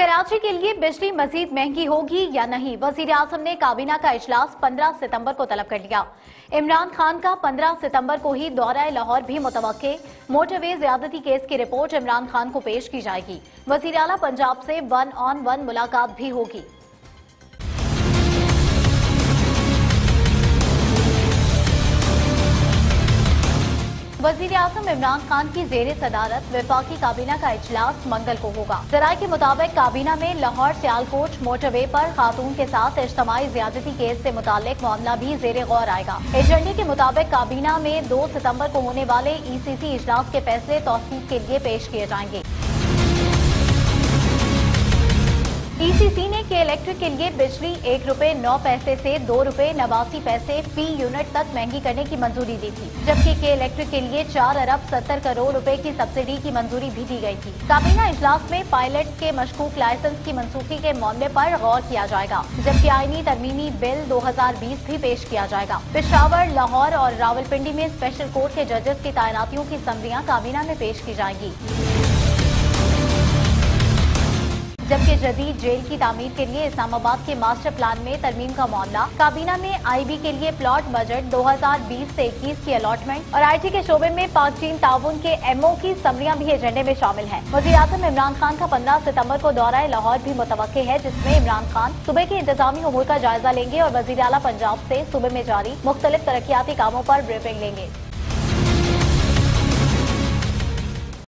कराची के लिए बिजली मजीद महंगी होगी या नहीं, वजीर आजम ने काबीना का इजलास 15 सितंबर को तलब कर लिया। इमरान खान का 15 सितंबर को ही दौरा लाहौर भी मुतवक्के। मोटरवे ज्यादती केस की रिपोर्ट इमरान खान को पेश की जाएगी। वजीर आला पंजाब से 1-on-1 मुलाकात भी होगी। वजीर आजम इमरान खान की जेर सदारत वफाकी काबीना का इजलास मंगल को होगा। जराये के मुताबिक काबीना में लाहौर सियालकोट मोटरवे पर खातून के साथ इज्तमाई ज्यादती केस से मुतालिक मामला भी जेर गौर आएगा। एजेंडे के मुताबिक काबीना में 2 सितंबर को होने वाले ECC इजलास के फैसले तौसीक के लिए पेश किए जाएंगे। ECC ने के इलेक्ट्रिक के लिए बिजली 1 रुपये 9 पैसे से 2 रुपये 89 पैसे फी यूनिट तक महंगी करने की मंजूरी दी थी, जबकि के इलेक्ट्रिक के लिए 4 अरब 70 करोड़ रुपए की सब्सिडी की मंजूरी भी दी गई थी। काबीना इजलास में पायलट के मशकूक लाइसेंस की मनसूखी के मामले पर गौर किया जाएगा, जबकि आइनी तरमीमी बिल 2020 भी पेश किया जाएगा। पेशावर, लाहौर और रावलपिंडी में स्पेशल कोर्ट के जजेस की तैनातियों की समरियाँ काबीना में पेश की जाएंगी, जबकि जदीद जेल की तामीर के लिए इस्लामाबाद के मास्टर प्लान में तरमीम का मामला काबीना में। IB के लिए प्लॉट बजट 2020 से 21 की अलॉटमेंट और IT के शोबे में पाक चीन ताउन के MO की समरियाँ भी एजेंडे में शामिल हैं। वज़ीर आज़म इमरान खान का 15 सितंबर को दौरा लाहौर भी मुतवक्के है, जिसमें इमरान खान सूबे के इंतजामी उमूर का जायजा लेंगे और वज़ीर आला पंजाब से सूबे में जारी मुख्तलिफ तरक्याती कामों पर ब्रीफिंग लेंगे।